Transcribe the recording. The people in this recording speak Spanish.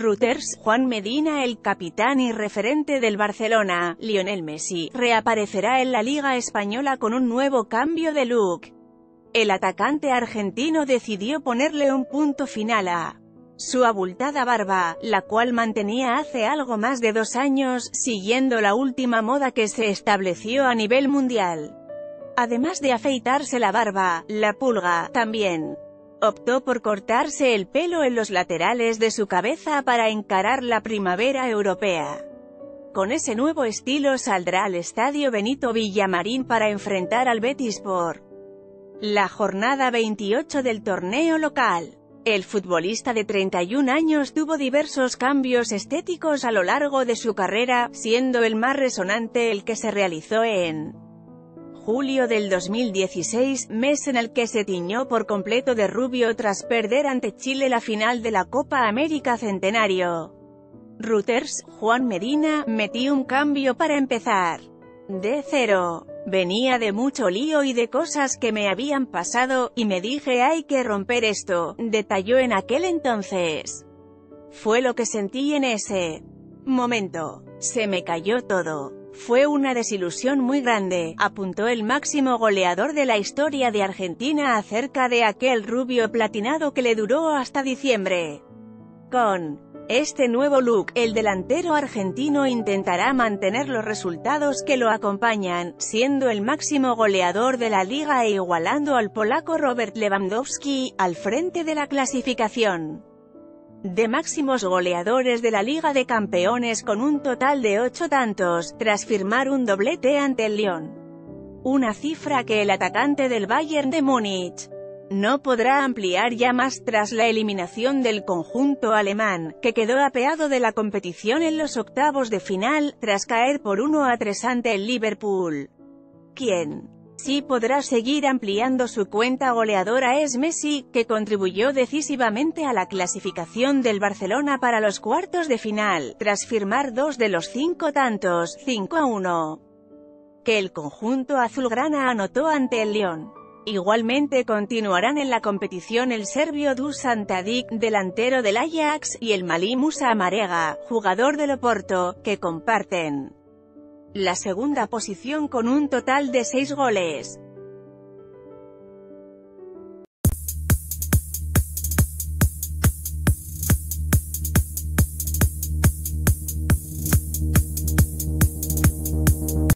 Reuters. Juan Medina, el capitán y referente del Barcelona, Lionel Messi, reaparecerá en la Liga Española con un nuevo cambio de look. El atacante argentino decidió ponerle un punto final a su abultada barba, la cual mantenía hace algo más de 2 años, siguiendo la última moda que se estableció a nivel mundial. Además de afeitarse la barba, la pulga, también optó por cortarse el pelo en los laterales de su cabeza para encarar la primavera europea. Con ese nuevo estilo saldrá al Estadio Benito Villamarín para enfrentar al Betis por la jornada 28 del torneo local. El futbolista de 31 años tuvo diversos cambios estéticos a lo largo de su carrera, siendo el más resonante el que se realizó en julio del 2016, mes en el que se tiñó por completo de rubio tras perder ante Chile la final de la Copa América Centenario. Reuters. Juan Medina, metí un cambio para empezar de cero. Venía de mucho lío y de cosas que me habían pasado, y me dije hay que romper esto, detalló en aquel entonces. Fue lo que sentí en ese momento. Se me cayó todo. Fue una desilusión muy grande, apuntó el máximo goleador de la historia de Argentina acerca de aquel rubio platinado que le duró hasta diciembre. Con este nuevo look, el delantero argentino intentará mantener los resultados que lo acompañan, siendo el máximo goleador de la liga e igualando al polaco Robert Lewandowski, al frente de la clasificación de máximos goleadores de la Liga de Campeones con un total de 8 tantos, tras firmar un doblete ante el Lyon. Una cifra que el atacante del Bayern de Múnich no podrá ampliar ya más tras la eliminación del conjunto alemán, que quedó apeado de la competición en los octavos de final, tras caer por 1-3 ante el Liverpool. Quien sí podrá seguir ampliando su cuenta goleadora es Messi, que contribuyó decisivamente a la clasificación del Barcelona para los cuartos de final, tras firmar 2 de los 5 tantos, 5-1, que el conjunto azulgrana anotó ante el Lyon. Igualmente continuarán en la competición el serbio Dusan Tadic, delantero del Ajax, y el malí Musa Amarega, jugador del Oporto, que comparten la segunda posición con un total de 6 goles.